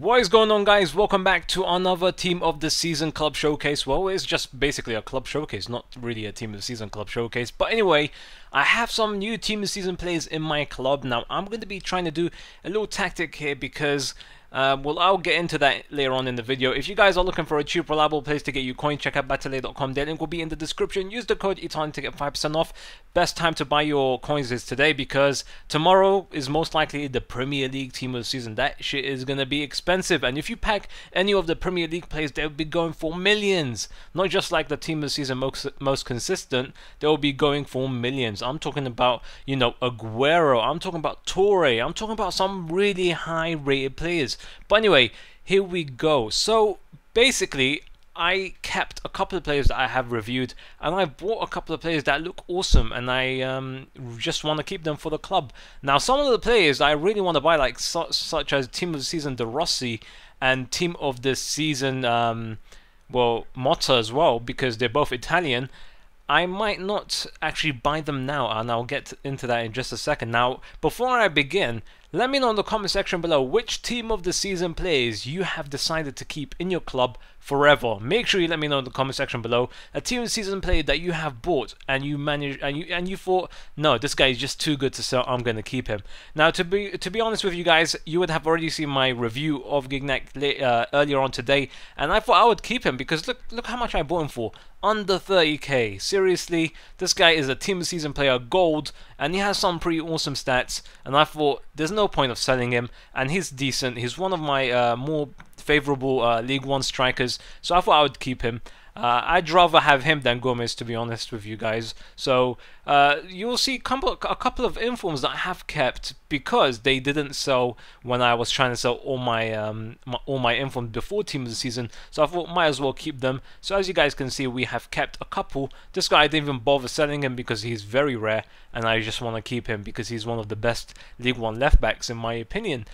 What is going on, guys? Welcome back to another Team of the Season Club Showcase. Well, it's just basically a club showcase, not really a Team of the Season Club Showcase. But anyway, I have some new Team of the Season players in my club. Now, I'm going to be trying to do a little tactic here because, well, I'll get into that later on in the video. If you guys are looking for a cheap, reliable place to get your coin, check out Battilay.com. Their link will be in the description. Use the code ITANI to get 5% off. Best time to buy your coins is today because tomorrow is most likely the Premier League Team of the Season. That shit is going to be expensive, and if you pack any of the Premier League players, they'll be going for millions. Not just like the Team of the Season most consistent, they'll be going for millions. I'm talking about, you know, Aguero, I'm talking about Torre, I'm talking about some really high rated players. But anyway, here we go. So basically, I kept a couple of players that I have reviewed, and I've bought a couple of players that look awesome, and I just want to keep them for the club. Now, some of the players that I really want to buy, like such as Team of the Season De Rossi and Team of the Season, well, Motta as well, because they're both Italian. I might not actually buy them now, and I'll get into that in just a second. Now, before I begin, let me know in the comment section below which Team of the Season players you have decided to keep in your club forever. Make sure you let me know in the comment section below a Team of the Season player that you have bought and you managed, and you thought, no, this guy is just too good to sell, I'm going to keep him. Now, to be honest with you guys, you would have already seen my review of Gignac earlier on today, and I thought I would keep him because look how much I bought him for. Under 30k. Seriously, this guy is a Team of the Season player gold, and he has some pretty awesome stats, and I thought there's no point of selling him, and he's decent. He's one of my more favorable League One strikers, so I thought I would keep him. I'd rather have him than Gomez, to be honest with you guys. So you'll see a couple of informs that I have kept because they didn't sell when I was trying to sell all my informs before Team of the Season. So I thought might as well keep them. So as you guys can see, we have kept a couple. This guy, I didn't even bother selling him because he's very rare, and I just want to keep him because he's one of the best League One left backs in my opinion.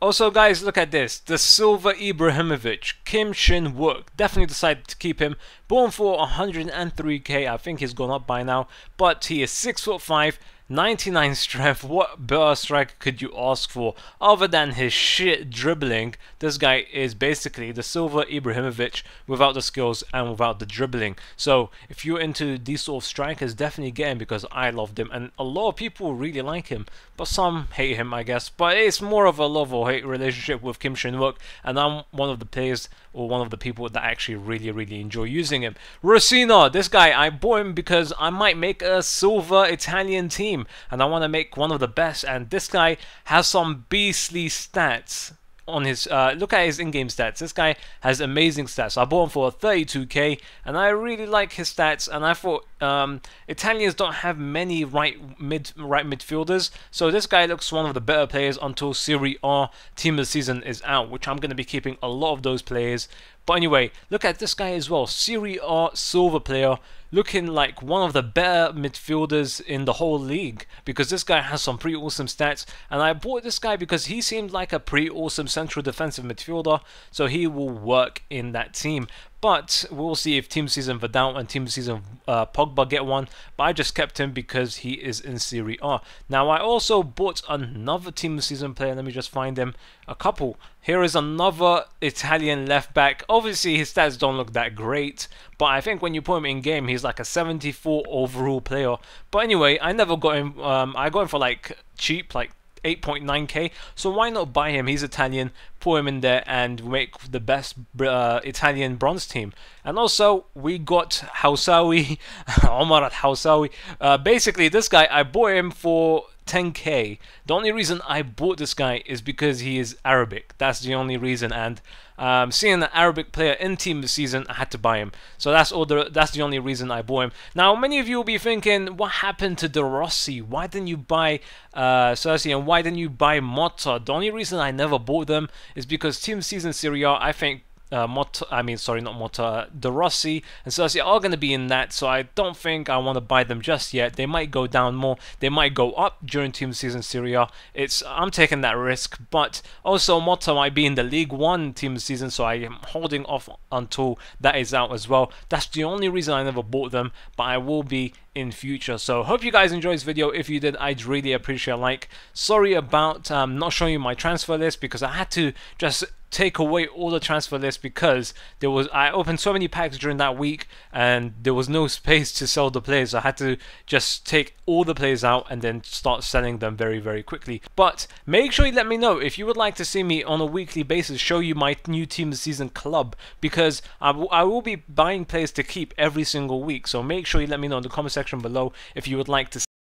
Also, guys, look at this. The silver Ibrahimovic, Kim Shin-wook. Definitely decided to keep him. Born for 103k. I think he's gone up by now. But he is 6'5", 99 strength. What better striker could you ask for? Other than his shit dribbling, this guy is basically the silver Ibrahimovic without the skills and without the dribbling. So if you're into these sort of strikers, definitely get him because I love them. And a lot of people really like him, but some hate him, I guess. But it's more of a love or hate relationship with Kim Shin-wook, and I'm one of the players or one of the people that actually really enjoy using him. Rosina, this guy, I bought him because I might make a silver Italian team, and I want to make one of the best, and this guy has some beastly stats on his, look at his in-game stats. This guy has amazing stats. I bought him for 32k, and I really like his stats, and I thought Italians don't have many right midfielders, so this guy looks one of the better players until Serie A Team of the Season is out, which I'm going to be keeping a lot of those players. But anyway, look at this guy as well. Serie A silver player, looking like one of the better midfielders in the whole league because this guy has some pretty awesome stats, and I bought this guy because he seemed like a pretty awesome central defensive midfielder, so he will work in that team. But we'll see if Team Season Vidal and Team Season Pogba get one. But I just kept him because he is in Serie A. Now, I also bought another Team Season player. Let me just find him. A couple. Here is another Italian left back. Obviously, his stats don't look that great, but I think when you put him in game, he's like a 74 overall player. But anyway, I never got him. I got him for like cheap, like 8.9k, so why not buy him? He's Italian, pour him in there and make the best Italian bronze team. And also we got Hausawi, Omar at Hausawi. Basically this guy, I bought him for 10k. The only reason I bought this guy is because he is Arabic. That's the only reason, and seeing an Arabic player in Team of the Season, I had to buy him. So that's the only reason I bought him. Now, many of you will be thinking, what happened to De Rossi? Why didn't you buy Cersei, and why didn't you buy Motta? The only reason I never bought them is because Team of the Season Serie A, I think De Rossi and Cersei are going to be in that, so I don't think I want to buy them just yet. They might go down more, they might go up during Team of the Season Serie A. I'm taking that risk, but also Motta might be in the League One Team of the Season, so I am holding off until that is out as well. That's the only reason I never bought them, but I will be in future. So hope you guys enjoyed this video. If you did, I'd really appreciate a like. Sorry about not showing you my transfer list, because I had to just take away all the transfer lists because there was, I opened so many packs during that week and there was no space to sell the players, so I had to just take all the players out and then start selling them very quickly. But make sure you let me know if you would like to see me on a weekly basis show you my new team of the season club, because I will be buying players to keep every single week. So make sure you let me know in the comment section below if you would like to